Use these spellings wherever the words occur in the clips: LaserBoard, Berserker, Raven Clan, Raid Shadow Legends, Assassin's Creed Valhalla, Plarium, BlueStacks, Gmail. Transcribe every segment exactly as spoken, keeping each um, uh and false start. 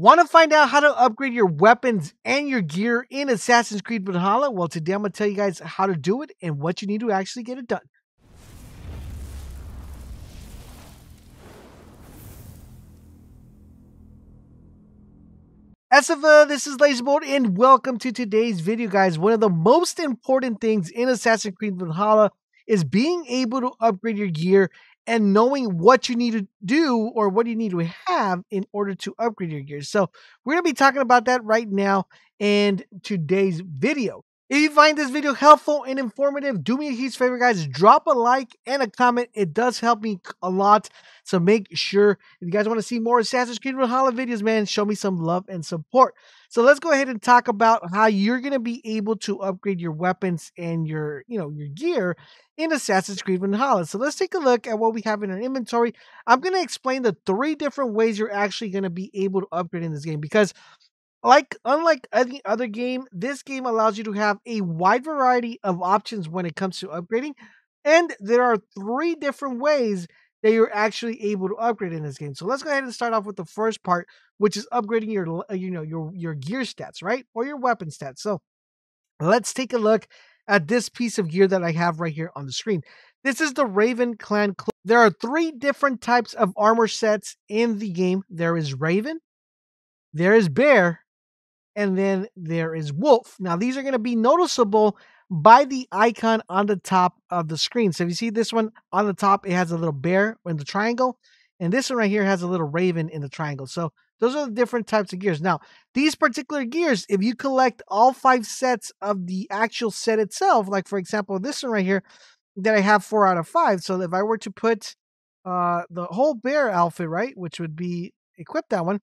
Want to find out how to upgrade your weapons and your gear in Assassin's Creed Valhalla? Well, today I'm going to tell you guys how to do it and what you need to actually get it done. Assava, this is LaserBoard, and welcome to today's video, guys. One of the most important things in Assassin's Creed Valhalla is being able to upgrade your gear and knowing what you need to do or what you need to have in order to upgrade your gear. So we're going to be talking about that right now in today's video. If you find this video helpful and informative, do me a huge favor, guys. Drop a like and a comment. It does help me a lot. So make sure, if you guys want to see more Assassin's Creed Valhalla videos, man, show me some love and support. So let's go ahead and talk about how you're going to be able to upgrade your weapons and your, you know, your gear in Assassin's Creed Valhalla. So let's take a look at what we have in our inventory. I'm going to explain the three different ways you're actually going to be able to upgrade in this game, because Like, unlike any other game, this game allows you to have a wide variety of options when it comes to upgrading. And there are three different ways that you're actually able to upgrade in this game. So let's go ahead and start off with the first part, which is upgrading your, you know, your, your gear stats, right? Or your weapon stats. So let's take a look at this piece of gear that I have right here on the screen. This is the Raven Clan cloak. There are three different types of armor sets in the game. There is Raven, there is Bear, and then there is Wolf. Now, these are going to be noticeable by the icon on the top of the screen. So if you see this one on the top, it has a little bear in the triangle. And this one right here has a little raven in the triangle. So those are the different types of gears. Now, these particular gears, if you collect all five sets of the actual set itself, like, for example, this one right here that I have four out of five. So if I were to put uh, the whole bear outfit, right, which would be equip that one,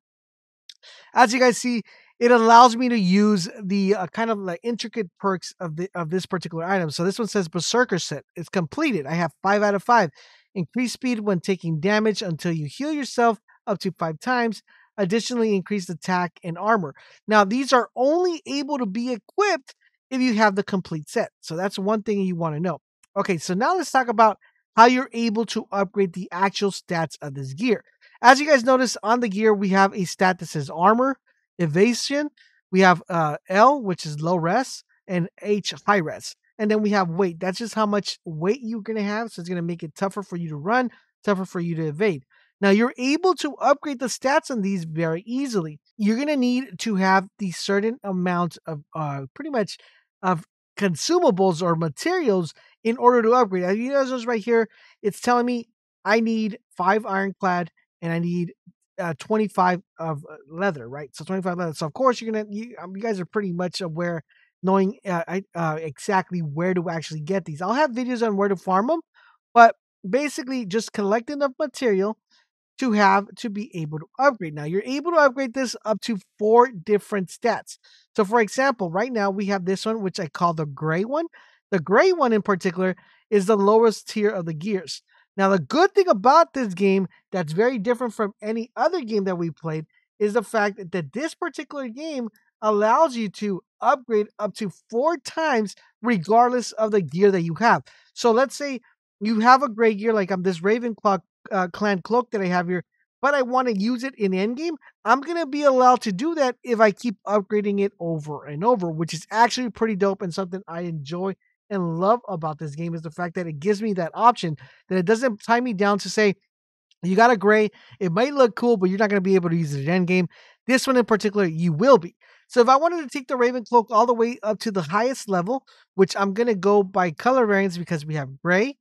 as you guys see, it allows me to use the uh, kind of like intricate perks of the of this particular item. So this one says Berserker set. It's completed. I have five out of five. Increase speed when taking damage until you heal yourself up to five times. Additionally, increased attack and armor. Now, these are only able to be equipped if you have the complete set. So that's one thing you want to know. Okay, so now let's talk about how you're able to upgrade the actual stats of this gear. As you guys notice, on the gear, we have a stat that says armor, evasion, we have uh, L, which is low res, and H, high res. And then we have weight. That's just how much weight you're going to have. So it's going to make it tougher for you to run, tougher for you to evade. Now, you're able to upgrade the stats on these very easily. You're going to need to have the certain amount of uh, pretty much of consumables or materials in order to upgrade. As you guys know, right here, it's telling me I need five ironclad and I need Uh, twenty-five of leather, right? So twenty-five leather. So of course you're gonna, you, you guys are pretty much aware, knowing uh, I, uh, exactly where to actually get these. I'll have videos on where to farm them, but basically just collect enough material to have to be able to upgrade. Now you're able to upgrade this up to four different stats. So for example, right now we have this one, which I call the gray one. The gray one in particular is the lowest tier of the gears. Now, the good thing about this game that's very different from any other game that we played is the fact that this particular game allows you to upgrade up to four times regardless of the gear that you have. So let's say you have a gray gear like I'm this Raven Clock, uh, Clan cloak that I have here, but I want to use it in endgame. I'm going to be allowed to do that if I keep upgrading it over and over, which is actually pretty dope and something I enjoy and love about this game is the fact that it gives me that option, that it doesn't tie me down to say, you got a gray, it might look cool, but you're not going to be able to use it in endgame. This one in particular, you will be. So if I wanted to take the Raven Cloak all the way up to the highest level, which I'm going to go by color variants because we have gray,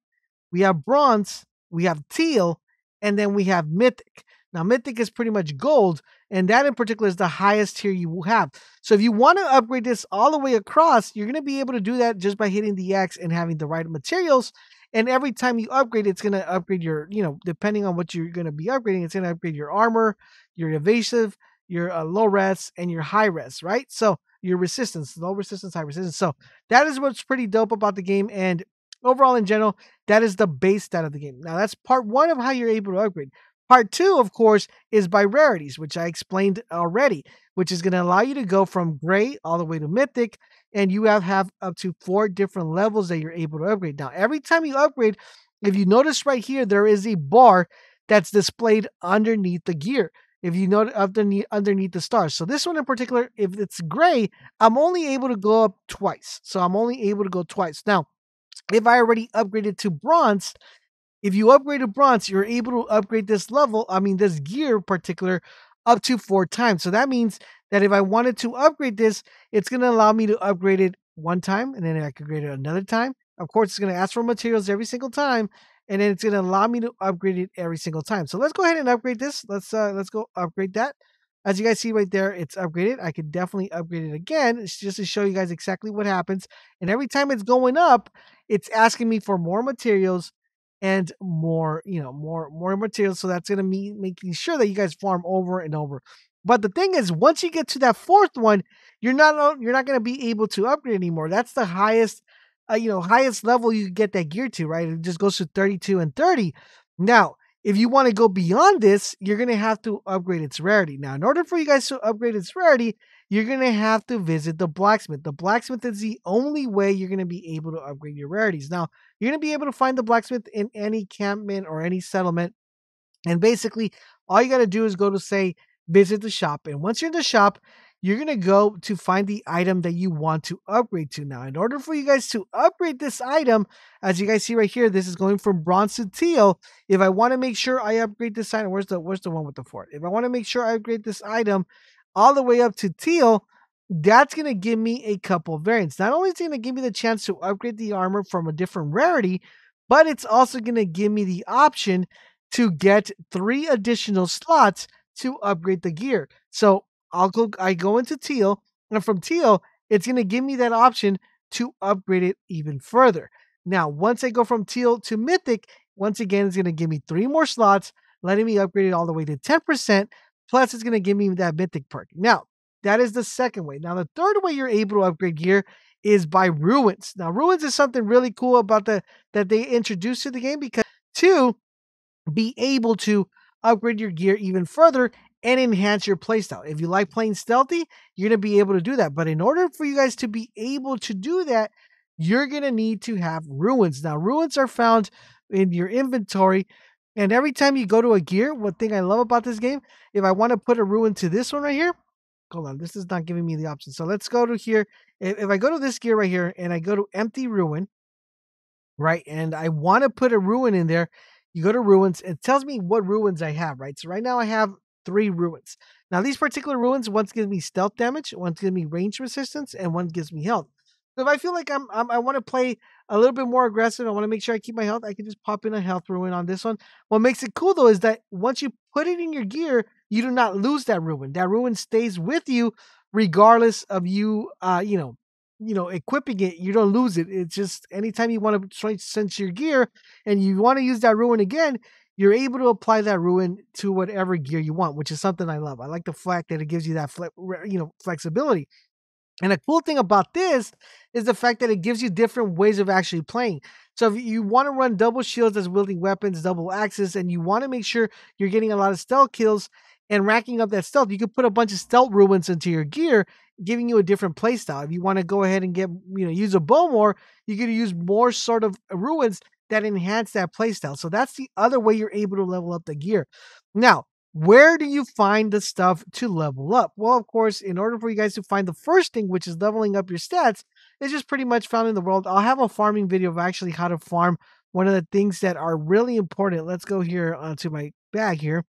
we have bronze, we have teal, and then we have mythic. Now, mythic is pretty much gold, and that in particular is the highest tier you will have. So if you want to upgrade this all the way across, you're going to be able to do that just by hitting the X and having the right materials. And every time you upgrade, it's going to upgrade your, you know, depending on what you're going to be upgrading, it's going to upgrade your armor, your evasive, your uh, low res, and your high res, right? So your resistance, low resistance, high resistance. So that is what's pretty dope about the game. And overall, in general, that is the base stat of the game. Now, that's part one of how you're able to upgrade. Part two, of course, is by rarities, which I explained already, which is going to allow you to go from gray all the way to mythic, and you have, have up to four different levels that you're able to upgrade. Now, every time you upgrade, if you notice right here, there is a bar that's displayed underneath the gear. if you notice underneath, underneath the stars. So this one in particular, if it's gray, I'm only able to go up twice. So I'm only able to go twice. Now, if I already upgraded to bronze, if you upgrade to bronze, you're able to upgrade this level, I mean this gear in particular, up to four times. So that means that if I wanted to upgrade this, it's going to allow me to upgrade it one time, and then I could upgrade it another time. Of course, it's going to ask for materials every single time, and then it's going to allow me to upgrade it every single time. So let's go ahead and upgrade this. Let's uh, let's go upgrade that. As you guys see right there, it's upgraded. I could definitely upgrade it again. It's just to show you guys exactly what happens. And every time it's going up, it's asking me for more materials and more, you know, more more materials. So that's going to be making sure that you guys farm over and over. But the thing is, once you get to that fourth one, you're not you're not going to be able to upgrade anymore. That's the highest. Uh, you know, highest level you can get that gear to, right? It just goes to thirty-two and thirty. Now, if you want to go beyond this, you're going to have to upgrade its rarity. Now, in order for you guys to upgrade its rarity, you're going to have to visit the blacksmith. The blacksmith is the only way you're going to be able to upgrade your rarities. Now, you're going to be able to find the blacksmith in any campment or any settlement. And basically, all you got to do is go to, say, visit the shop. And once you're in the shop, you're going to go to find the item that you want to upgrade to. Now, in order for you guys to upgrade this item, as you guys see right here, this is going from bronze to teal. If I want to make sure I upgrade this item, where's the, where's the one with the fort? If I want to make sure I upgrade this item all the way up to teal, that's going to give me a couple of variants. Not only is it going to give me the chance to upgrade the armor from a different rarity, but it's also going to give me the option to get three additional slots to upgrade the gear. So I'll go, I go into teal, and from teal, it's going to give me that option to upgrade it even further. Now, once I go from teal to mythic, once again, it's going to give me three more slots, letting me upgrade it all the way to ten percent, plus it's going to give me that mythic perk. Now, that is the second way. Now, the third way you're able to upgrade gear is by ruins. Now, ruins is something really cool about the that they introduced to the game, because to be able to upgrade your gear even further and enhance your playstyle. If you like playing stealthy, you're going to be able to do that. But in order for you guys to be able to do that, you're going to need to have ruins. Now, ruins are found in your inventory. And every time you go to a gear, one thing I love about this game, if I want to put a ruin to this one right here, hold on, this is not giving me the option. So let's go to here. If, if I go to this gear right here and I go to empty ruin, right, and I want to put a ruin in there, you go to ruins, it tells me what ruins I have, right? So right now I have three ruins. Now, these particular ruins, one gives me stealth damage, one gives me range resistance, and one gives me health. So if I feel like I'm, I'm I want to play a little bit more aggressive, I want to make sure I keep my health, I can just pop in a health ruin on this one. What makes it cool though is that once you put it in your gear, you do not lose that ruin. That ruin stays with you regardless of you, uh, you know, you know, equipping it. You don't lose it. It's just anytime you want to try sense your gear and you want to use that ruin again, you're able to apply that ruin to whatever gear you want, which is something I love. I like the fact that it gives you that fle you know, flexibility. And a cool thing about this is the fact that it gives you different ways of actually playing. So if you want to run double shields as wielding weapons, double axes, and you want to make sure you're getting a lot of stealth kills and racking up that stealth, you can put a bunch of stealth ruins into your gear, giving you a different play style. If you want to go ahead and get, you know, use a bow more, you could use more sort of ruins that enhance that playstyle. So that's the other way you're able to level up the gear. Now, where do you find the stuff to level up? Well, of course, in order for you guys to find the first thing, which is leveling up your stats, it's just pretty much found in the world. I'll have a farming video of actually how to farm one of the things that are really important. Let's go here onto my bag here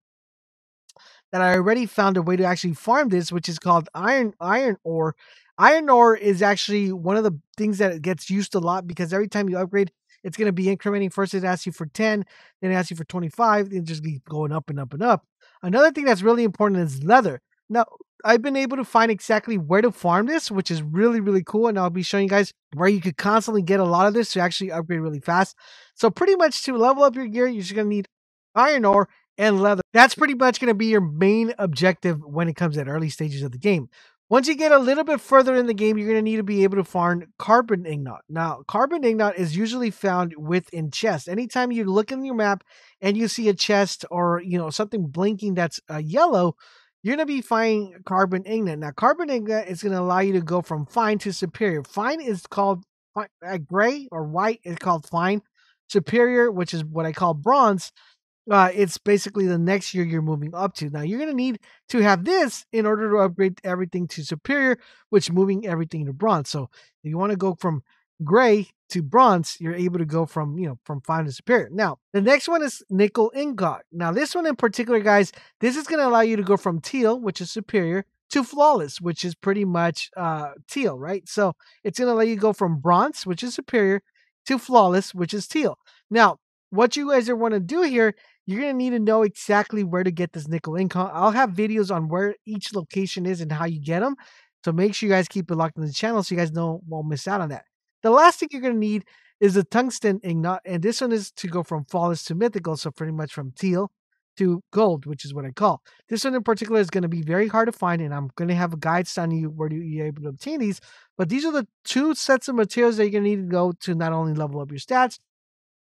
that I already found a way to actually farm this, which is called iron iron ore. Iron ore is actually one of the things that gets used a lot because every time you upgrade, it's going to be incrementing. First, it asks you for ten, then it asks you for twenty-five, then just keep going up and up and up. Another thing that's really important is leather. Now, I've been able to find exactly where to farm this, which is really, really cool. And I'll be showing you guys where you could constantly get a lot of this to actually upgrade really fast. So pretty much to level up your gear, you're just going to need iron ore and leather. That's pretty much going to be your main objective when it comes at early stages of the game. Once you get a little bit further in the game, you're going to need to be able to farm carbon ingot. Now, carbon ingot is usually found within chests. Anytime you look in your map and you see a chest or, you know, something blinking that's uh, yellow, you're going to be finding carbon ingot. Now, carbon ingot is going to allow you to go from fine to superior. Fine is called uh, gray or white. It's called fine. Superior, which is what I call bronze, Uh, it's basically the next year you're moving up to. Now you're going to need to have this in order to upgrade everything to superior, which moving everything to bronze. So if you want to go from gray to bronze, you're able to go from, you know, from fine to superior. Now the next one is nickel ingot. Now this one in particular, guys, this is going to allow you to go from teal, which is superior, to flawless, which is pretty much uh, teal, right? So it's going to let you go from bronze, which is superior, to flawless, which is teal. Now, what you guys are want to do here, you're going to need to know exactly where to get this nickel ingot. I'll have videos on where each location is and how you get them. So make sure you guys keep it locked in the channel so you guys don't won't miss out on that. The last thing you're going to need is the tungsten ingot. And this one is to go from flawless to mythical. So pretty much from teal to gold, which is what I call. This one in particular is going to be very hard to find, and I'm going to have a guide telling you where you're able to obtain these. But these are the two sets of materials that you're going to need to go to not only level up your stats,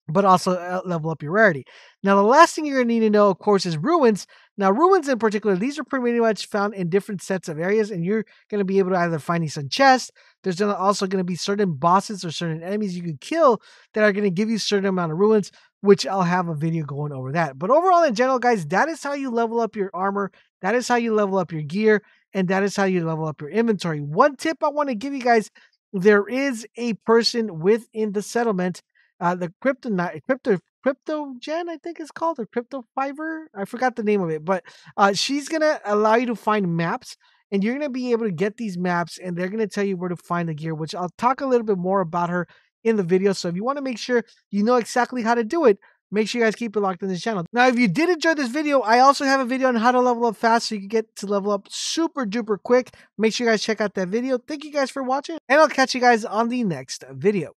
but also level up your rarity. Now, the last thing you're going to need to know, of course, is ruins. Now, ruins in particular, these are pretty much found in different sets of areas, and you're going to be able to either find these on chests. There's also going to be certain bosses or certain enemies you can kill that are going to give you a certain amount of ruins, which I'll have a video going over that. But overall, in general, guys, that is how you level up your armor. That is how you level up your gear. And that is how you level up your inventory. One tip I want to give you guys, there is a person within the settlement, uh, the Kryptonite, Crypto, Cryptogen, I think it's called, or Crypto Fiber. I forgot the name of it, but uh, she's going to allow you to find maps. And you're going to be able to get these maps, and they're going to tell you where to find the gear, which I'll talk a little bit more about her in the video. So if you want to make sure you know exactly how to do it, make sure you guys keep it locked in this channel. Now, if you did enjoy this video, I also have a video on how to level up fast so you can get to level up super duper quick. Make sure you guys check out that video. Thank you guys for watching, and I'll catch you guys on the next video.